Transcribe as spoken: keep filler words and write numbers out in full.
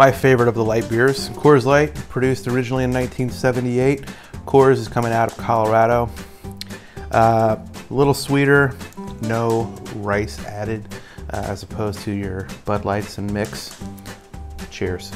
my favorite of the light beers. Coors Light, produced originally in nineteen seventy-eight. Coors is coming out of Colorado. Uh, a little sweeter, no rice added, uh, as opposed to your Bud Lights and mix. Cheers.